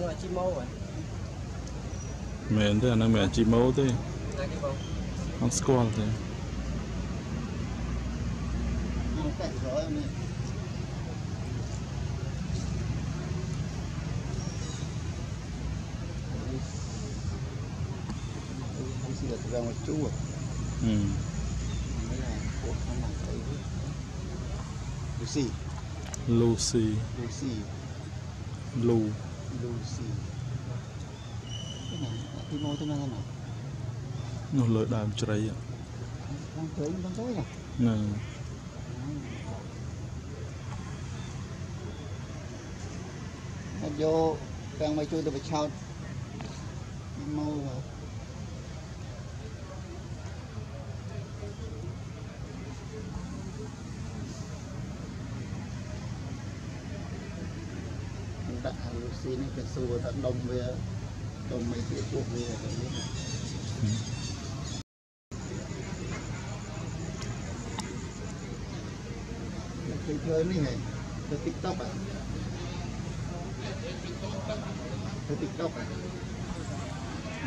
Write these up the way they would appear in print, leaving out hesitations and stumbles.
nó là chim mâu rồi. Mẹ thế là nó mẹ chim mâu thế. Nó squall thế. Nó cạnh rồi mẹ. Không xin được ra một chút rồi. Ừ. Đấy là của con bạn ấy. Lucy. Lucy. Lucy. Lu. Lucy. Cái này cái mô tên là nào? Nó lợi đàm trái ạ. Đang tới băng tối à? Nè. Nó vô đang mày chui tôi phải sao mô rồi. Đặt hàng Lucy này cái xu đặt đồng về đồng mấy cái cuộc về cái này. Chơi chơi này này, chơi TikTok à? Chơi TikTok à?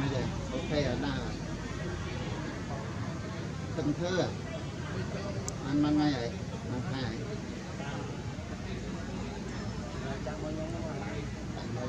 Bây giờ ok à na, Cần Thơ à? Anh mang ngay vậy, mang hai vậy. Mày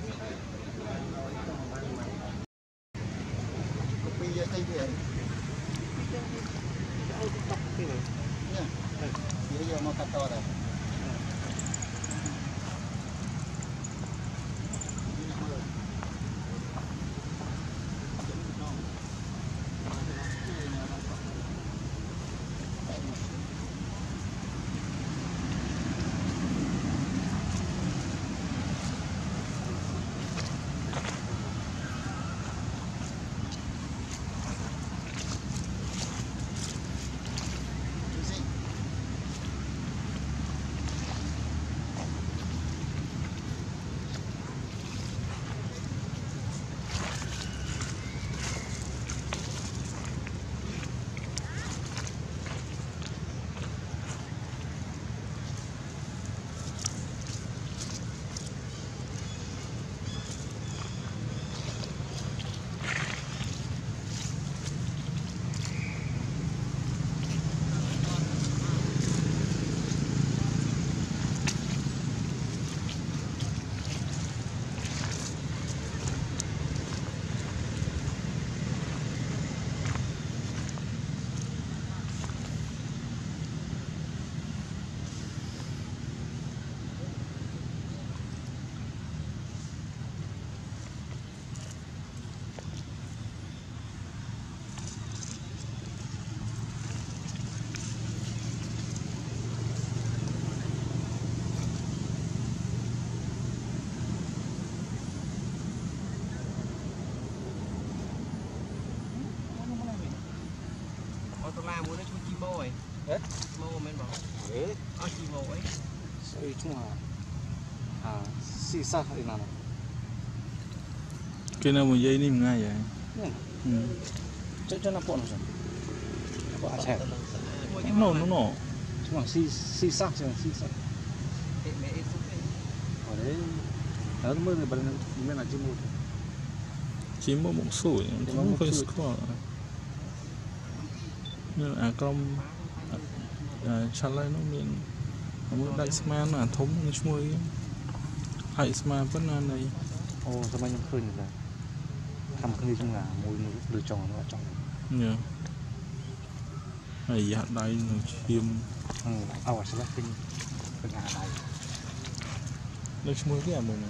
Bây giờ thay thế. Nha. Bây giờ mà cắt to rồi. Cái nào một dây này mình ngay vậy? Cho nó bộn rồi. Bộn chèn. Nó. Chúng bằng si sắc chứ, si sắc. Ở đấy, ở mới là bên là chim mồi. Chim mồi bụng sủi, không phải sủa. Nhưng à công trả lại nó miền một đại sman là thống nó chui đại sman vẫn là này ô sao bao nhiêu khơi này làm khơi trong là mùi lửa tròn nó trong nhờ này hạn đây nó chiêm ao sẽ là tinh tinh hà này nó chui cái à mùi này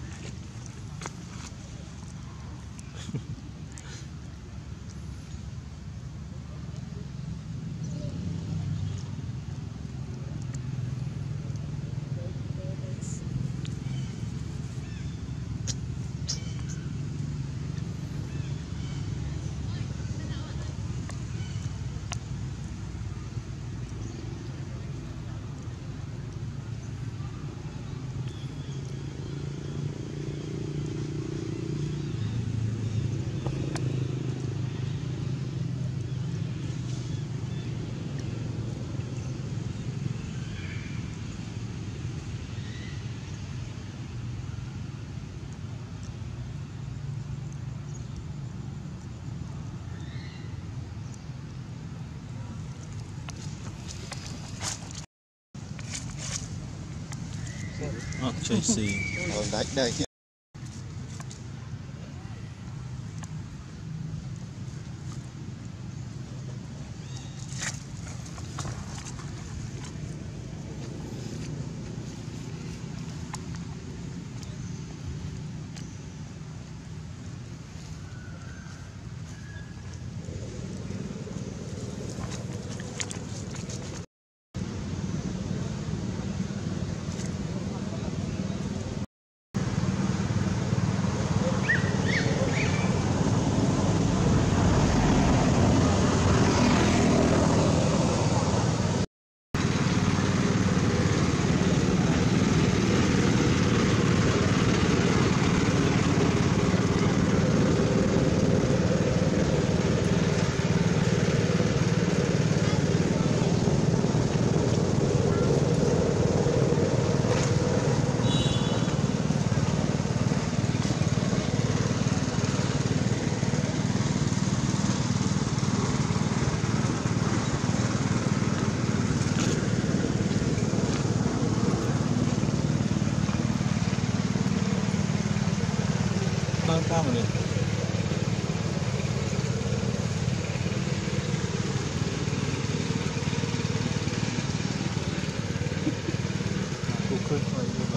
Tracy. Well, that day. Good.